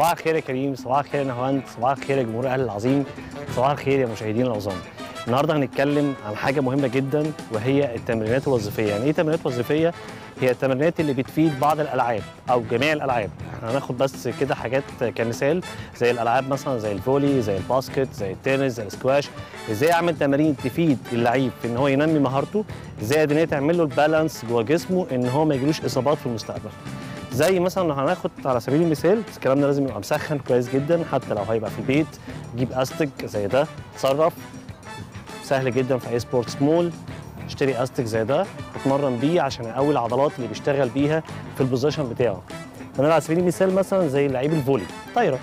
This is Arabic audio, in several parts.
صباح الخير يا كريم، صباح الخير يا نهاوند، صباح الخير يا جمهور الاهلي العظيم، صباح الخير يا مشاهدين العظام. النهارده هنتكلم عن حاجه مهمه جدا وهي التمرينات الوظيفيه. يعني ايه تمرينات وظيفيه؟ هي التمرينات اللي بتفيد بعض الالعاب او جميع الالعاب. احنا هناخد بس كده حاجات كمثال زي الالعاب مثلا زي الفولي، زي الباسكت، زي التنس، زي الاسكواش. ازاي اعمل تمارين تفيد اللعيب في ان هو ينمي مهارته، زائد ان هي تعمل له البالانس جوه جسمه ان هو ما يجيلوش اصابات في المستقبل. زي مثلا هناخد على سبيل المثال الكلام ده لازم يبقى مسخن كويس جدا، حتى لو هيبقى في البيت جيب استك زي ده، اتصرف سهل جدا في اي سبورتس مول، اشتري استك زي ده اتمرن بيه عشان اقوي العضلات اللي بيشتغل بيها في البوزيشن بتاعه. هنلعب على سبيل المثال مثلا زي لعيب الفولي طايره،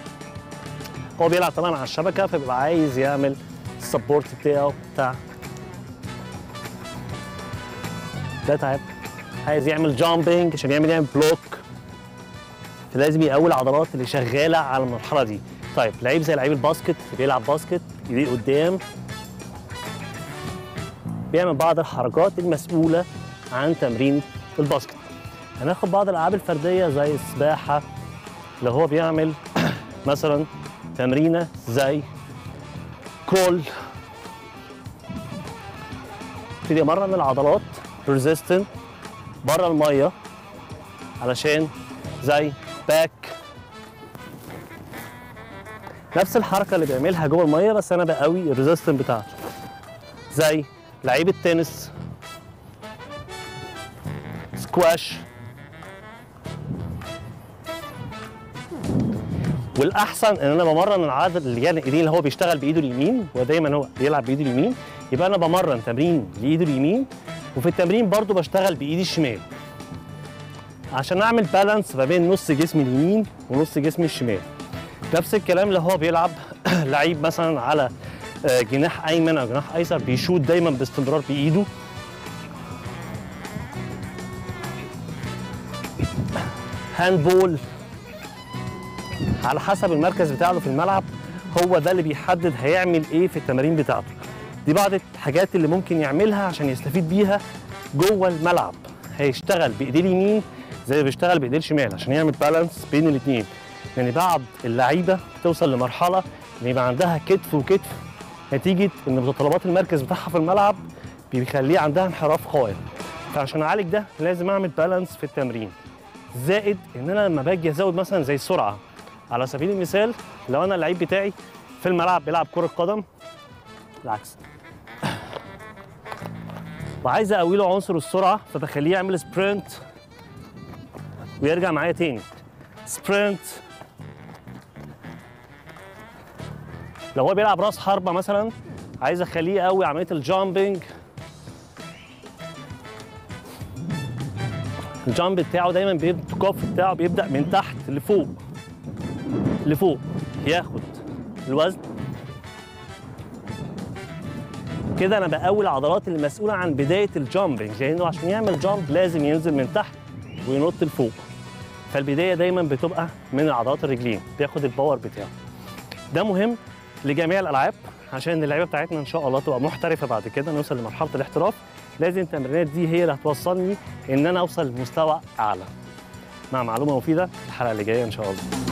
هو بيلعب طبعا على الشبكه فبيبقى عايز يعمل السبورت بتاعه بتاع ده، تعب عايز يعمل جامبنج عشان يعمل بلوك، فلازم يقوي العضلات اللي شغاله على المرحله دي. طيب لعيب زي لعيب الباسكت بيلعب باسكت، ايديه قدام، بيعمل بعض الحركات المسؤوله عن تمرين الباسكت. هناخد بعض الالعاب الفرديه زي السباحه، لو هو بيعمل مثلا تمرينه زي كرول، ابتدي امرن العضلات ريزيستنت بره الميه علشان زي باك، نفس الحركه اللي بيعملها جوه الميه بس انا بقوي الريزيستنت بتاعته. زي لعيب التنس سكواش. والاحسن ان انا بمرن العضله اللي جايه الايدين اللي هو بيشتغل بايده اليمين، ودايما هو بيلعب بايده اليمين، يبقى انا بمرن تمرين لايده اليمين، وفي التمرين برضو بشتغل بايدي الشمال عشان اعمل بالانس ما بين نص جسمي اليمين ونص جسمي الشمال. نفس الكلام اللي هو بيلعب لعيب مثلا على جناح ايمن او جناح ايسر بيشوط دايما باستمرار بايده، هاندبول على حسب المركز بتاعه في الملعب، هو ده اللي بيحدد هيعمل ايه في التمارين بتاعته. دي بعض الحاجات اللي ممكن يعملها عشان يستفيد بيها جوه الملعب. هيشتغل بايديه اليمين زي ما بيشتغل بايديه الشمال عشان يعمل بالانس بين الاثنين، لان يعني بعض اللعيبه بتوصل لمرحله ان يبقى عندها كتف وكتف نتيجه ان متطلبات المركز بتاعها في الملعب بيخليه عندها انحراف قائم. فعشان اعالج ده لازم اعمل بالانس في التمرين، زائد ان انا لما باجي ازود مثلا زي السرعه على سبيل المثال، لو انا اللعيب بتاعي في الملعب بيلعب كره قدم العكس وعايز اقوي له عنصر السرعه، فبخليه يعمل سبرنت ويرجع معايا تاني سبرنت. لو هو بيلعب راس حربه مثلا عايز اخليه قوي عمليه الجامبنج، الجامب بتاعه دايما الكف بتاعه بيبدا من تحت لفوق لفوق، ياخد الوزن كده. انا بقوي العضلات اللي مسؤوله عن بدايه الجامبنج، لانه عشان يعمل جامب لازم ينزل من تحت وينط لفوق، فالبدايه دايما بتبقى من عضلات الرجلين، بياخد الباور بتاعه. ده مهم لجميع الالعاب عشان اللعيبه بتاعتنا ان شاء الله تبقى محترفه بعد كده، نوصل لمرحله الاحتراف. لازم التمرينات دي هي اللي هتوصلني ان انا اوصل لمستوى اعلى. مع معلومه مفيده الحلقه اللي جايه ان شاء الله.